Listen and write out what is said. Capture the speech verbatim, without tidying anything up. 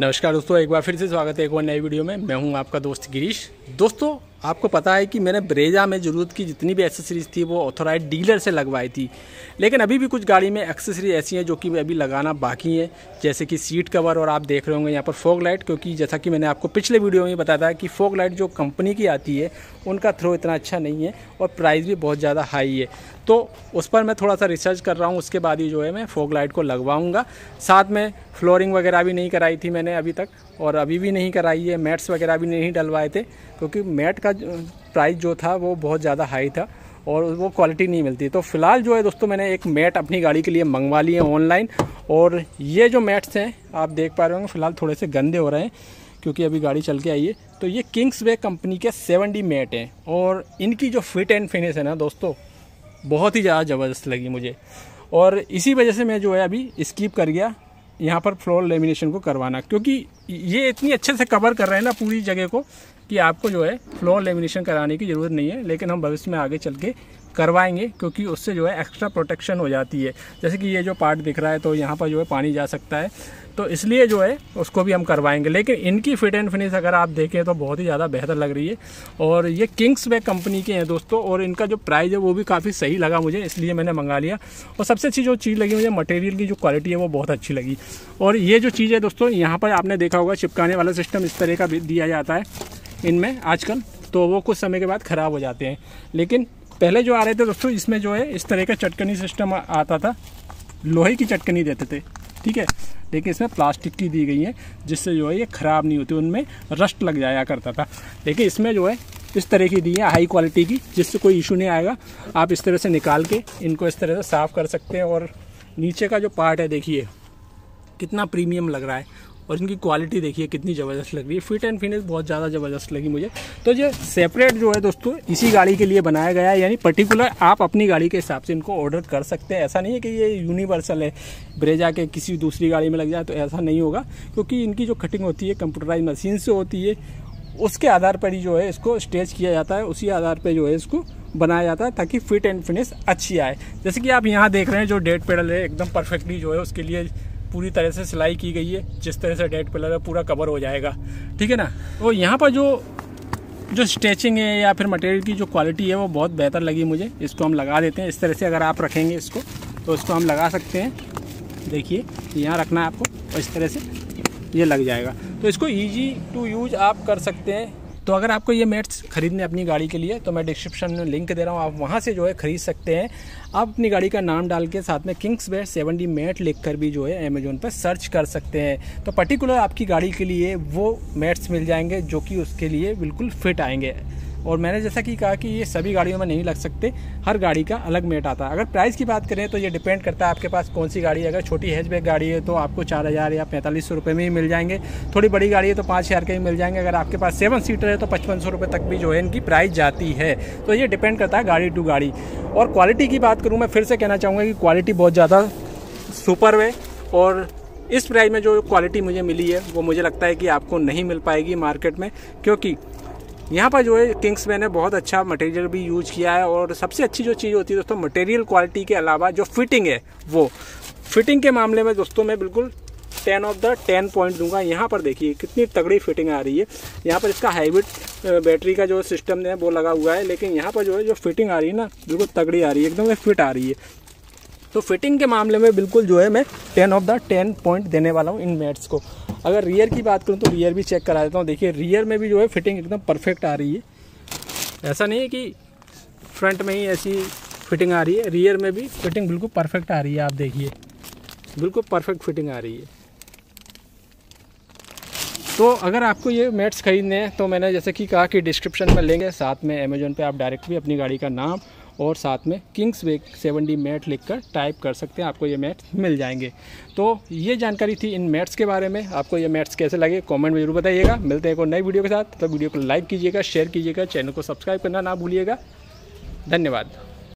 नमस्कार दोस्तों, एक बार फिर से स्वागत है एक और नई वीडियो में। मैं हूं आपका दोस्त गिरीश। दोस्तों, आपको पता है कि मैंने ब्रेजा में ज़रूरत की जितनी भी एक्सेसरीज़ थी वो ऑथोराइज डीलर से लगवाई थी, लेकिन अभी भी कुछ गाड़ी में एक्सेसरी ऐसी हैं जो कि अभी लगाना बाकी है, जैसे कि सीट कवर और आप देख रहे होंगे यहाँ पर फॉग लाइट, क्योंकि जैसा कि मैंने आपको पिछले वीडियो में बताया था कि फॉग लाइट जो कंपनी की आती है उनका थ्रो इतना अच्छा नहीं है और प्राइस भी बहुत ज़्यादा हाई है, तो उस पर मैं थोड़ा सा रिसर्च कर रहा हूँ। उसके बाद ही जो है मैं फॉग लाइट को लगवाऊँगा। साथ में फ्लोरिंग वगैरह भी नहीं कराई थी मैंने अभी तक, और अभी भी नहीं कराई है। मैट्स वगैरह भी नहीं डलवाए थे, क्योंकि मैट का प्राइस जो था वो बहुत ज़्यादा हाई था और वो क्वालिटी नहीं मिलती। तो फ़िलहाल जो है दोस्तों, मैंने एक मैट अपनी गाड़ी के लिए मंगवा ली है ऑनलाइन, और ये जो मैट्स हैं आप देख पा रहे होंगे फ़िलहाल थोड़े से गंदे हो रहे हैं क्योंकि अभी गाड़ी चल के आई है। तो ये किंग्सवे कंपनी के सेवन डी मैट हैं, और इनकी जो फिट एंड फिनिश है ना दोस्तों, बहुत ही ज़्यादा ज़बरदस्त लगी मुझे, और इसी वजह से मैं जो है अभी स्किप कर गया यहाँ पर फ्लोर लेमिनेशन को करवाना, क्योंकि ये इतनी अच्छे से कवर कर रहे हैं ना पूरी जगह को कि आपको जो है फ्लोर लेमिनेशन कराने की ज़रूरत नहीं है। लेकिन हम भविष्य में आगे चल के करवाएंगे, क्योंकि उससे जो है एक्स्ट्रा प्रोटेक्शन हो जाती है। जैसे कि ये जो पार्ट दिख रहा है तो यहाँ पर जो है पानी जा सकता है, तो इसलिए जो है उसको भी हम करवाएंगे। लेकिन इनकी फिट एंड फिनिश अगर आप देखें तो बहुत ही ज़्यादा बेहतर लग रही है, और ये किंग्सवे कंपनी के हैं दोस्तों, और इनका जो प्राइस है वो भी काफ़ी सही लगा मुझे, इसलिए मैंने मंगा लिया। और सबसे अच्छी जो चीज़ लगी मुझे, मटेरियल की जो क्वालिटी है वो बहुत अच्छी लगी। और ये जो चीज़ है दोस्तों, यहाँ पर आपने देखा होगा चिपकाने वाला सिस्टम इस तरह का दिया जाता है इनमें आजकल, तो वो कुछ समय के बाद ख़राब हो जाते हैं। लेकिन पहले जो आ रहे थे दोस्तों, इसमें जो है इस तरह का चटकनी सिस्टम आता था, लोहे की चटकनी देते थे, ठीक है। लेकिन इसमें प्लास्टिक की दी गई है जिससे जो है ये ख़राब नहीं होती, उनमें रस्ट लग जाया करता था। लेकिन इसमें जो है इस तरह की दी है हाई क्वालिटी की, जिससे कोई इशू नहीं आएगा। आप इस तरह से निकाल के इनको इस तरह से साफ़ कर सकते हैं, और नीचे का जो पार्ट है देखिए कितना प्रीमियम लग रहा है, और इनकी क्वालिटी देखिए कितनी ज़बरदस्त लग रही है। फिट एंड फिनिश बहुत ज़्यादा ज़बरदस्त लगी मुझे। तो ये सेपरेट जो है दोस्तों इसी गाड़ी के लिए बनाया गया है, यानी पर्टिकुलर आप अपनी गाड़ी के हिसाब से इनको ऑर्डर कर सकते हैं। ऐसा नहीं है कि ये यूनिवर्सल है, ब्रेजा के किसी दूसरी गाड़ी में लग जाए तो ऐसा नहीं होगा, क्योंकि इनकी जो कटिंग होती है कंप्यूटराइज मशीन से होती है, उसके आधार पर ही जो है इसको स्टेज किया जाता है, उसी आधार पर जो है इसको बनाया जाता है ताकि फिट एंड फिनिश अच्छी आए। जैसे कि आप यहाँ देख रहे हैं जो डेड पेडल है एकदम परफेक्टली जो है उसके लिए पूरी तरह से सिलाई की गई है, जिस तरह से डेड पिलर है पूरा कवर हो जाएगा, ठीक है ना। और यहाँ पर जो जो स्ट्रेचिंग है या फिर मटेरियल की जो क्वालिटी है वो बहुत बेहतर लगी मुझे। इसको हम लगा देते हैं इस तरह से, अगर आप रखेंगे इसको तो इसको हम लगा सकते हैं, देखिए यहाँ रखना है आपको और इस तरह से ये लग जाएगा, तो इसको ईजी टू यूज आप कर सकते हैं। तो अगर आपको ये मैट्स खरीदने अपनी गाड़ी के लिए, तो मैं डिस्क्रिप्शन में लिंक दे रहा हूँ, आप वहाँ से जो है ख़रीद सकते हैं। आप अपनी गाड़ी का नाम डाल के साथ में किंग्सवे सेवन डी मैट लिखकर भी जो है अमेज़ॉन पर सर्च कर सकते हैं, तो पर्टिकुलर आपकी गाड़ी के लिए वो मैट्स मिल जाएंगे जो कि उसके लिए बिल्कुल फिट आएंगे। और मैंने जैसा कि कहा कि ये सभी गाड़ियों में नहीं लग सकते, हर गाड़ी का अलग मैट आता है। अगर प्राइस की बात करें तो ये डिपेंड करता है आपके पास कौन सी गाड़ी है। अगर छोटी हैचबैक गाड़ी है तो आपको चार हज़ार या पैंतालीस सौ रुपये में ही मिल जाएंगे, थोड़ी बड़ी गाड़ी है तो पाँच हज़ार के ही मिल जाएंगे, अगर आपके पास सेवन सीटर है तो पचपन सौ रुपये तक भी जो है इनकी प्राइस जाती है। तो ये डिपेंड करता है गाड़ी टू गाड़ी। और क्वालिटी की बात करूँ, मैं फिर से कहना चाहूँगा कि क्वालिटी बहुत ज़्यादा सुपर है, और इस प्राइस में जो क्वालिटी मुझे मिली है वो मुझे लगता है कि आपको नहीं मिल पाएगी मार्केट में, क्योंकि यहाँ पर जो है किंग्सवे ने बहुत अच्छा मटेरियल भी यूज़ किया है। और सबसे अच्छी जो चीज़ होती है दोस्तों, मटेरियल क्वालिटी के अलावा जो फिटिंग है, वो फिटिंग के मामले में दोस्तों मैं बिल्कुल ten of the ten point दूंगा। यहाँ पर देखिए कितनी तगड़ी फिटिंग आ रही है। यहाँ पर इसका हाइब्रिड बैटरी का जो सिस्टम है वो लगा हुआ है, लेकिन यहाँ पर जो है जो फिटिंग आ रही है ना बिल्कुल तगड़ी आ रही है, एकदम फिट आ रही है। तो फिटिंग के मामले में बिल्कुल जो है मैं ten of the ten point देने वाला हूँ इन मैट्स को। अगर रियर की बात करूँ तो रियर भी चेक करा देता हूँ, देखिए रियर में भी जो है फिटिंग एकदम परफेक्ट आ रही है। ऐसा नहीं है कि फ्रंट में ही ऐसी फिटिंग आ रही है, रियर में भी फिटिंग बिल्कुल परफेक्ट आ रही है। आप देखिए बिल्कुल परफेक्ट फिटिंग आ रही है। तो अगर आपको ये मैट्स खरीदने हैं तो मैंने जैसे कि कहा कि डिस्क्रिप्शन में लेंगे, साथ में अमेज़ॉन पे आप डायरेक्ट भी अपनी गाड़ी का नाम और साथ में किंग्सवे सेवन डी मैट लिखकर टाइप कर सकते हैं, आपको ये मैट मिल जाएंगे। तो ये जानकारी थी इन मैट्स के बारे में। आपको ये मैट्स कैसे लगे कमेंट में जरूर बताइएगा। मिलते हैं एक और नई वीडियो के साथ, तो वीडियो को लाइक कीजिएगा, शेयर कीजिएगा, चैनल को सब्सक्राइब करना ना भूलिएगा। धन्यवाद।